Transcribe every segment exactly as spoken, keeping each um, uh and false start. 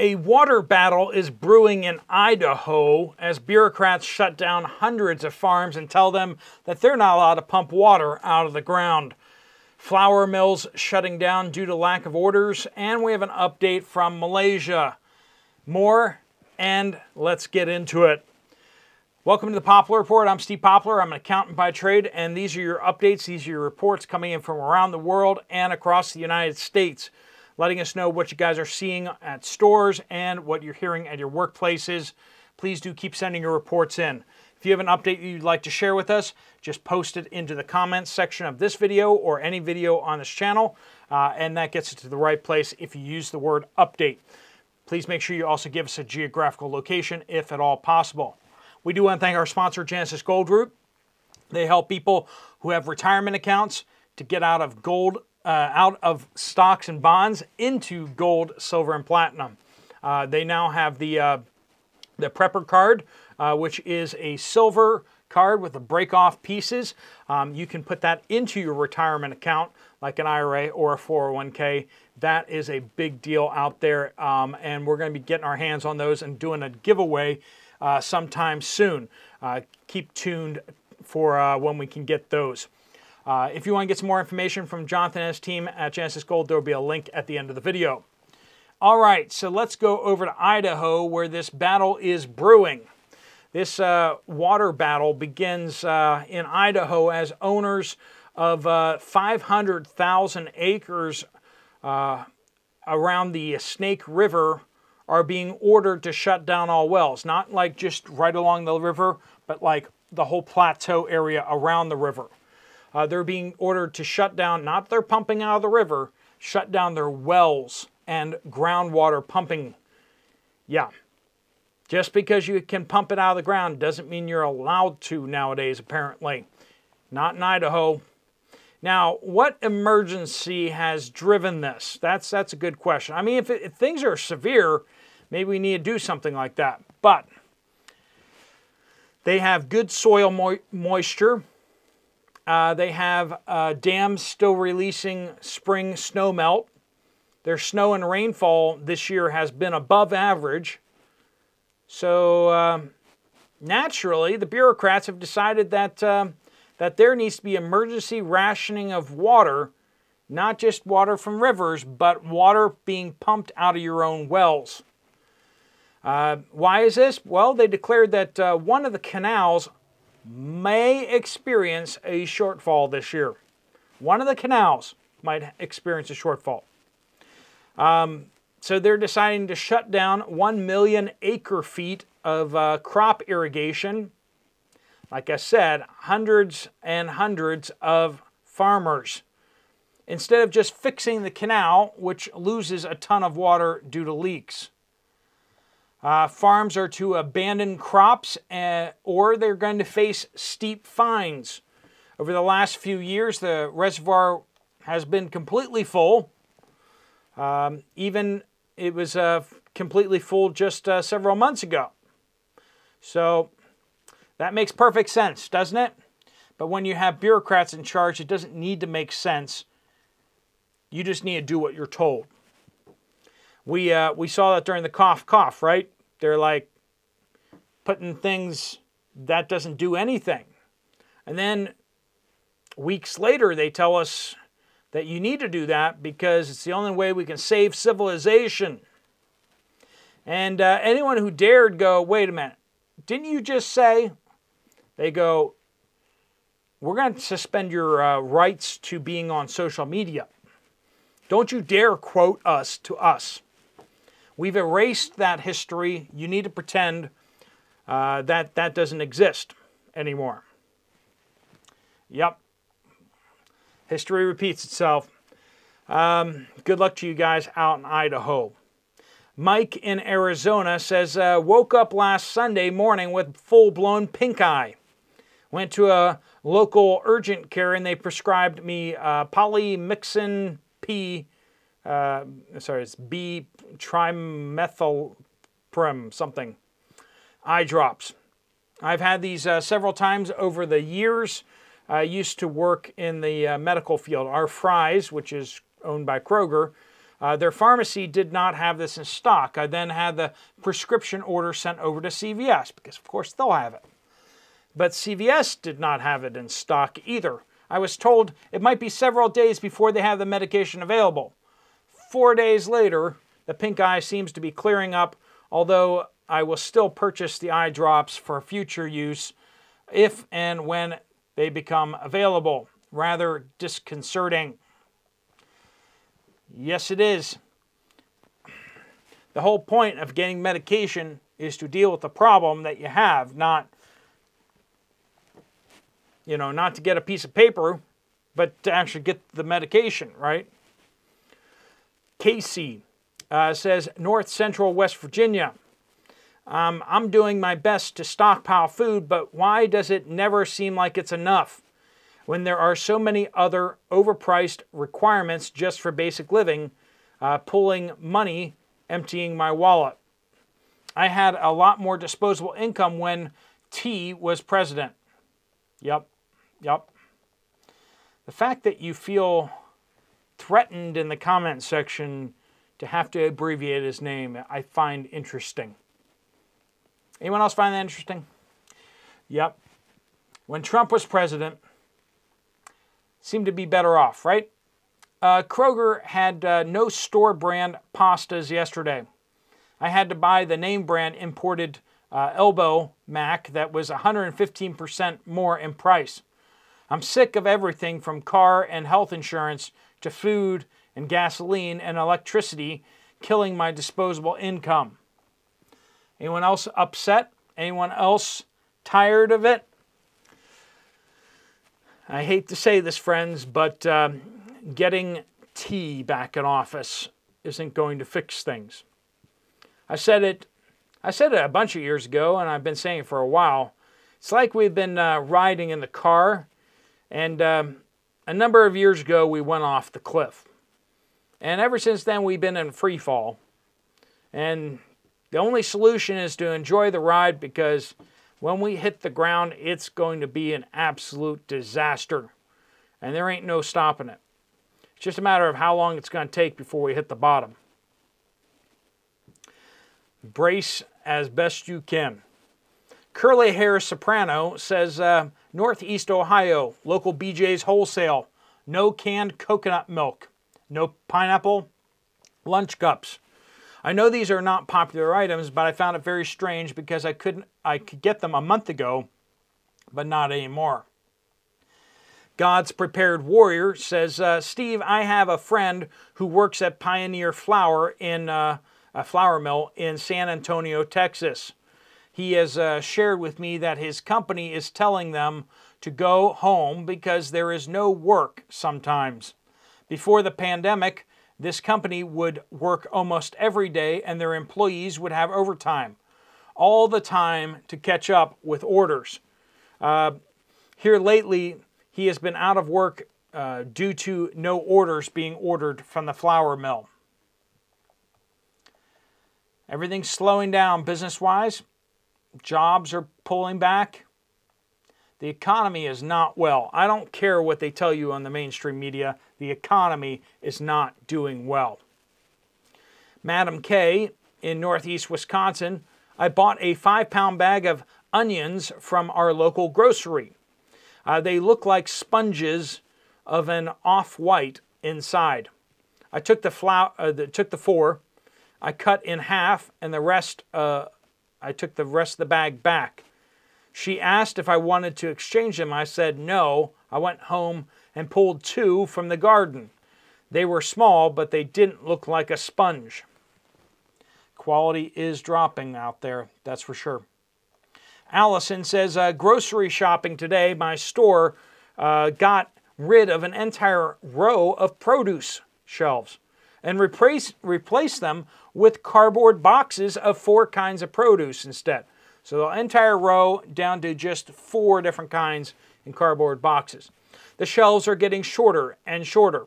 A water battle is brewing in Idaho as bureaucrats shut down hundreds of farms and tell them that they're not allowed to pump water out of the ground. Flour mills shutting down due to lack of orders, and we have an update from Malaysia. More, and let's get into it. Welcome to the Poplar Report. I'm Steve Poplar. I'm an accountant by trade, and these are your updates. These are your reports coming in from around the world and across the United States, letting us know what you guys are seeing at stores and what you're hearing at your workplaces. Please do keep sending your reports in. If you have an update you'd like to share with us, just post it into the comments section of this video or any video on this channel, uh, and that gets it to the right place if you use the word update. Please make sure you also give us a geographical location if at all possible. We do want to thank our sponsor, Genesis Gold Group. They help people who have retirement accounts to get out of gold Uh, out of stocks and bonds into gold, silver, and platinum. Uh, they now have the uh, the Prepper card, uh, which is a silver card with the break-off pieces. Um, you can put that into your retirement account, like an I R A or a four oh one K. That is a big deal out there, um, and we're going to be getting our hands on those and doing a giveaway uh, sometime soon. Uh, keep tuned for uh, when we can get those. Uh, if you want to get some more information from Jonathan and his team at Genesis Gold, there will be a link at the end of the video. All right, so let's go over to Idaho where this battle is brewing. This uh, water battle begins uh, in Idaho as owners of uh, five hundred thousand acres uh, around the Snake River are being ordered to shut down all wells. Not like just right along the river, but like the whole plateau area around the river. Uh, they're being ordered to shut down, not their pumping out of the river, shut down their wells and groundwater pumping. Yeah. Just because you can pump it out of the ground doesn't mean you're allowed to nowadays, apparently. Not in Idaho. Now, what emergency has driven this? That's, that's a good question. I mean, if, it, if things are severe, maybe we need to do something like that. But they have good soil mo- moisture. Uh, they have uh, dams still releasing spring snow melt. Their snow and rainfall this year has been above average. So uh, naturally, the bureaucrats have decided that, uh, that there needs to be emergency rationing of water, not just water from rivers, but water being pumped out of your own wells. Uh, why is this? Well, they declared that uh, one of the canals may experience a shortfall this year. One of the canals might experience a shortfall. Um, so they're deciding to shut down one million acre feet of uh, crop irrigation. Like I said, hundreds and hundreds of farmers. Instead of just fixing the canal, which loses a ton of water due to leaks. Uh, farms are to abandon crops and, or they're going to face steep fines. Over the last few years, the reservoir has been completely full. Um, even it was uh, completely full just uh, several months ago. So that makes perfect sense, doesn't it? But when you have bureaucrats in charge, it doesn't need to make sense. You just need to do what you're told. We, uh, we saw that during the cough cough, right? They're like putting things that doesn't do anything. And then weeks later, they tell us that you need to do that because it's the only way we can save civilization. And uh, anyone who dared go, wait a minute, didn't you just say? They go, we're going to suspend your uh, rights to being on social media. Don't you dare quote us to us. We've erased that history. You need to pretend uh, that that doesn't exist anymore. Yep. History repeats itself. Um, good luck to you guys out in Idaho. Mike in Arizona says, uh, woke up last Sunday morning with full-blown pink eye. Went to a local urgent care and they prescribed me uh, polymyxin P. Uh, sorry, it's B, Trimethylprim, something, eye drops. I've had these uh, several times over the years. I used to work in the uh, medical field. Our Fry's, which is owned by Kroger, Uh, their pharmacy did not have this in stock. I then had the prescription order sent over to C V S because, of course, they'll have it. But C V S did not have it in stock either. I was told it might be several days before they have the medication available. Four days later, the pink eye seems to be clearing up, although I will still purchase the eye drops for future use if and when they become available. Rather disconcerting. Yes, it is. The whole point of getting medication is to deal with the problem that you have, not, you know, not to get a piece of paper, but to actually get the medication, right? Casey uh, says, North Central West Virginia. Um, I'm doing my best to stockpile food, but why does it never seem like it's enough when there are so many other overpriced requirements just for basic living, uh, pulling money, emptying my wallet? I had a lot more disposable income when T was president. Yep, yep. The fact that you feel threatened in the comment section to have to abbreviate his name, I find interesting. Anyone else find that interesting? Yep. When Trump was president, seemed to be better off, right? Uh, Kroger had uh, no store brand pastas yesterday. I had to buy the name brand imported uh, Elbow Mac that was one hundred fifteen percent more in price. I'm sick of everything from car and health insurance to food and gasoline and electricity killing my disposable income. Anyone else upset? Anyone else tired of it? I hate to say this, friends, but um, getting T back in office isn't going to fix things. I said it I said it a bunch of years ago, and I've been saying it for a while. It's like we've been uh, riding in the car, and um, a number of years ago we went off the cliff. And ever since then we've been in free fall. And the only solution is to enjoy the ride, because when we hit the ground, it's going to be an absolute disaster. And there ain't no stopping it. It's just a matter of how long it's going to take before we hit the bottom. Brace as best you can. Curly Hair Soprano says, uh, Northeast Ohio, local B J's wholesale. No canned coconut milk. No pineapple lunch cups. I know these are not popular items, but I found it very strange because I couldn't I could get them a month ago, but not anymore. God's Prepared Warrior says, uh, Steve, I have a friend who works at Pioneer Flour in uh, a flour mill in San Antonio, Texas. He has uh, shared with me that his company is telling them to go home because there is no work sometimes. Before the pandemic, this company would work almost every day and their employees would have overtime all the time to catch up with orders. Uh, here lately, he has been out of work uh, due to no orders being ordered from the flour mill. Everything's slowing down business-wise. Jobs are pulling back. The economy is not well. I don't care what they tell you on the mainstream media. The economy is not doing well. Madam K in Northeast Wisconsin, I bought a five-pound bag of onions from our local grocery. Uh, they look like sponges of an off-white inside. I took the, flour, uh, the, took the four, I cut in half, and the rest. Uh, I took the rest of the bag back. She asked if I wanted to exchange them. I said no. I went home and pulled two from the garden. They were small, but they didn't look like a sponge. Quality is dropping out there, that's for sure. Allison says, uh, grocery shopping today, my store uh, got rid of an entire row of produce shelves and replace, replaced them with cardboard boxes of four kinds of produce instead. So the entire row down to just four different kinds in cardboard boxes. The shelves are getting shorter and shorter.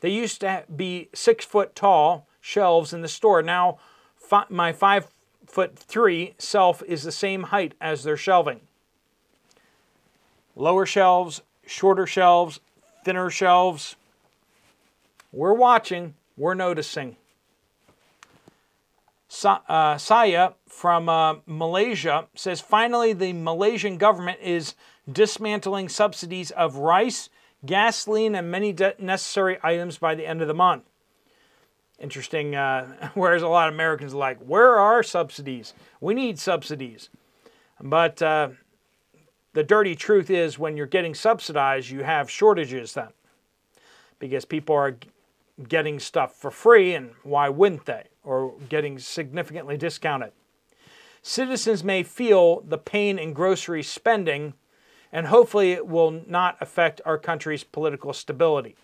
They used to be six foot tall shelves in the store. Now fi- my five foot three self is the same height as their shelving. Lower shelves, shorter shelves, thinner shelves. We're watching. we're noticing. Sa uh, Saya from uh, Malaysia says, finally, the Malaysian government is dismantling subsidies of rice, gasoline, and many necessary items by the end of the month. Interesting, uh, whereas a lot of Americans are like, where are subsidies? We need subsidies. But uh, the dirty truth is when you're getting subsidized, you have shortages then. Because people are getting stuff for free, and why wouldn't they? Or getting significantly discounted. Citizens may feel the pain in grocery spending, and hopefully it will not affect our country's political stability.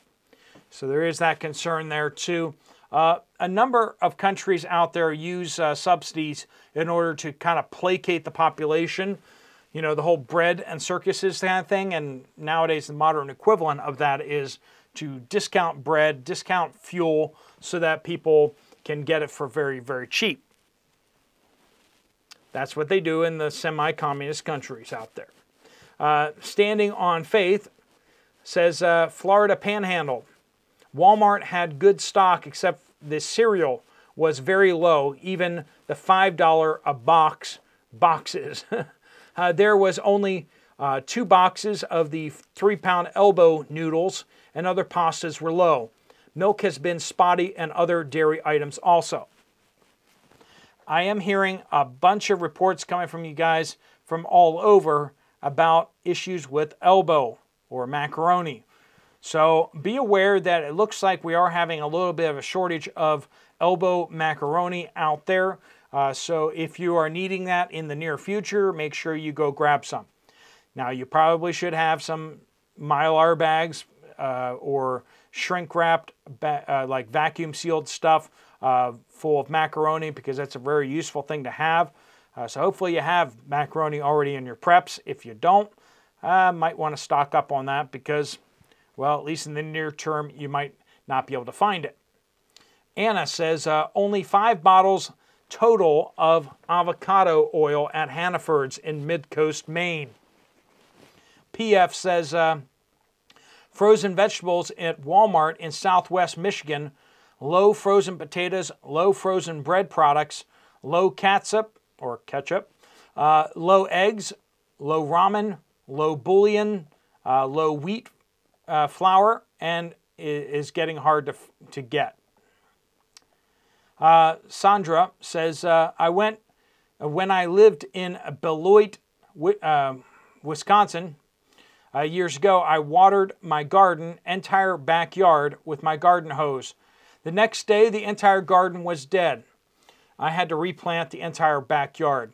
So there is that concern there too. Uh, a number of countries out there use uh, subsidies in order to kind of placate the population. You know, the whole bread and circuses kind of thing, and nowadays the modern equivalent of that is to discount bread, discount fuel, so that people can get it for very, very cheap. That's what they do in the semi-communist countries out there. Uh, Standing on Faith says, uh, Florida Panhandle. Walmart had good stock except the cereal was very low, even the five dollar a box boxes. uh, there was only uh, two boxes of the three pound elbow noodles and other pastas were low. Milk has been spotty and other dairy items also. I am hearing a bunch of reports coming from you guys from all over about issues with elbow or macaroni. So be aware that it looks like we are having a little bit of a shortage of elbow macaroni out there. Uh, so if you are needing that in the near future, make sure you go grab some. Now you probably should have some Mylar bags uh, or shrink wrapped uh, like vacuum sealed stuff uh, full of macaroni, because that's a very useful thing to have. Uh, so hopefully you have macaroni already in your preps. If you don't, uh, might want to stock up on that, because, well, at least in the near term, you might not be able to find it. Anna says, uh, only five bottles total of avocado oil at Hannaford's in Mid-Coast, Maine. P F says, uh, frozen vegetables at Walmart in Southwest Michigan, low frozen potatoes, low frozen bread products, low catsup, or ketchup, uh, low eggs, low ramen, low bouillon, uh, low wheat uh, flour, and is getting hard to, to get. Uh, Sandra says, uh, I went, uh, when I lived in Beloit, uh, Wisconsin, uh, years ago, I watered my garden, entire backyard, with my garden hose. The next day, the entire garden was dead. I had to replant the entire backyard.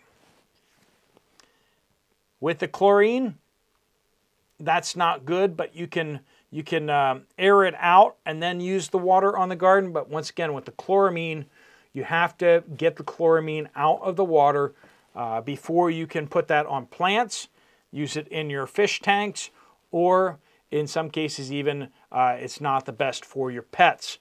With the chlorine, that's not good, but you can, you can um, air it out and then use the water on the garden. But once again, with the chloramine, you have to get the chloramine out of the water uh, before you can put that on plants, use it in your fish tanks, or in some cases even uh, it's not the best for your pets.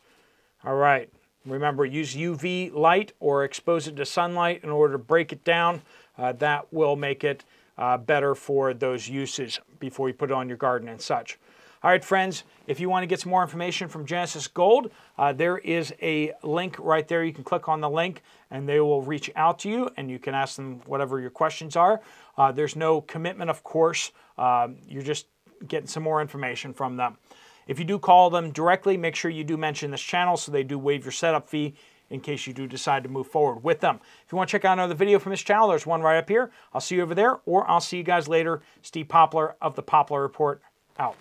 All right. Remember, use U V light or expose it to sunlight in order to break it down. Uh, that will make it uh, better for those uses before you put it on your garden and such. All right, friends, if you want to get some more information from Genesis Gold, uh, there is a link right there. You can click on the link and they will reach out to you and you can ask them whatever your questions are. Uh, there's no commitment, of course. Uh, you're just getting some more information from them. If you do call them directly, make sure you do mention this channel so they do waive your setup fee in case you do decide to move forward with them. If you want to check out another video from this channel, there's one right up here. I'll see you over there, or I'll see you guys later. Steve Poplar of The Poplar Report, out.